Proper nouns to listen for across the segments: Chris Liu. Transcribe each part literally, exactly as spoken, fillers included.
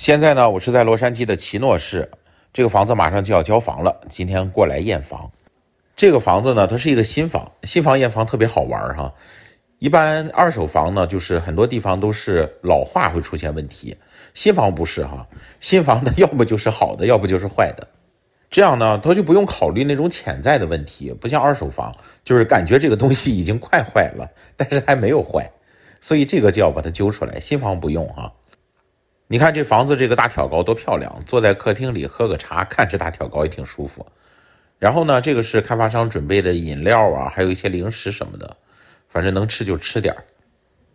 现在呢，我是在洛杉矶的奇诺市，这个房子马上就要交房了，今天过来验房。这个房子呢，它是一个新房，新房验房特别好玩哈。一般二手房呢，就是很多地方都是老化会出现问题，新房不是哈，新房的要么就是好的，要不就是坏的。这样呢，他就不用考虑那种潜在的问题，不像二手房，就是感觉这个东西已经快坏了，但是还没有坏，所以这个就要把它揪出来。新房不用啊。你看这房子这个大挑高多漂亮，坐在客厅里喝个茶，看着大挑高也挺舒服。然后呢，这个是开发商准备的饮料啊，还有一些零食什么的，反正能吃就吃点儿。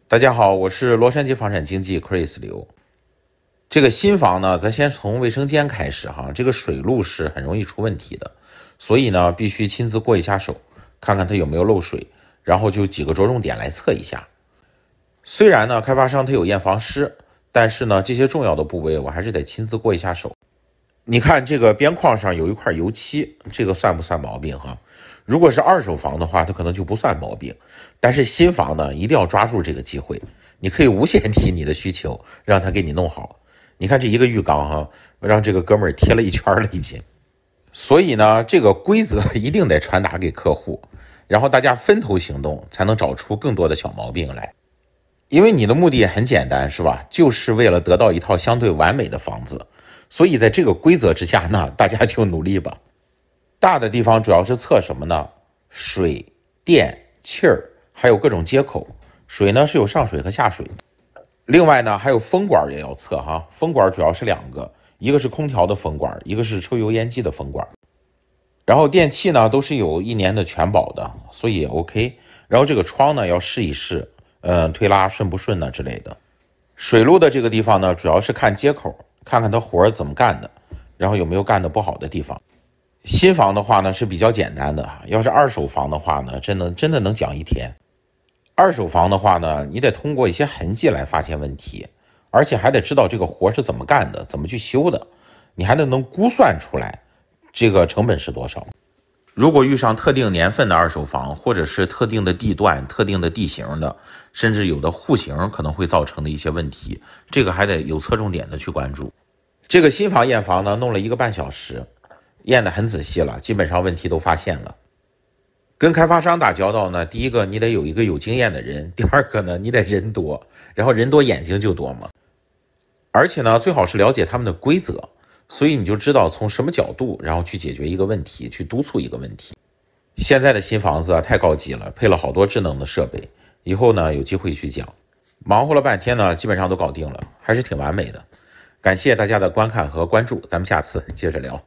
大家好，我是洛杉矶房产经纪 Chris 刘。这个新房呢，咱先从卫生间开始哈，这个水路是很容易出问题的，所以呢，必须亲自过一下手，看看它有没有漏水，然后就几个着重点来测一下。虽然呢，开发商他有验房师，但是呢，这些重要的部位我还是得亲自过一下手。你看这个边框上有一块油漆，这个算不算毛病哈？如果是二手房的话，它可能就不算毛病，但是新房呢，一定要抓住这个机会，你可以无限提你的需求，让他给你弄好。你看这一个浴缸哈，让这个哥们儿贴了一圈了已经。所以呢，这个规则一定得传达给客户，然后大家分头行动，才能找出更多的小毛病来。因为你的目的也很简单，是吧？就是为了得到一套相对完美的房子。所以在这个规则之下呢，大家就努力吧。大的地方主要是测什么呢？水、电、气儿，还有各种接口。水呢是有上水和下水。另外呢，还有风管也要测哈，风管主要是两个，一个是空调的风管，一个是抽油烟机的风管。然后电器呢，都是有一年的全保的，所以也 OK。然后这个窗呢，要试一试，嗯，推拉顺不顺呢之类的。水路的这个地方呢，主要是看接口，看看它活儿怎么干的，然后有没有干的不好的地方。新房的话呢，是比较简单的，要是二手房的话呢，真的真的能讲一天。二手房的话呢，你得通过一些痕迹来发现问题，而且还得知道这个活是怎么干的，怎么去修的，你还得能估算出来这个成本是多少。如果遇上特定年份的二手房，或者是特定的地段、特定的地形的，甚至有的户型可能会造成的一些问题，这个还得有侧重点的去关注。这个新房验房呢，弄了一个半小时，验得很仔细了，基本上问题都发现了。跟开发商打交道呢，第一个你得有一个有经验的人，第二个呢你得人多，然后人多眼睛就多嘛。而且呢，最好是了解他们的规则，所以你就知道从什么角度，然后去解决一个问题，去督促一个问题。现在的新房子啊太高级了，配了好多智能的设备，以后呢有机会去讲。忙活了半天呢，基本上都搞定了，还是挺完美的。感谢大家的观看和关注，咱们下次接着聊。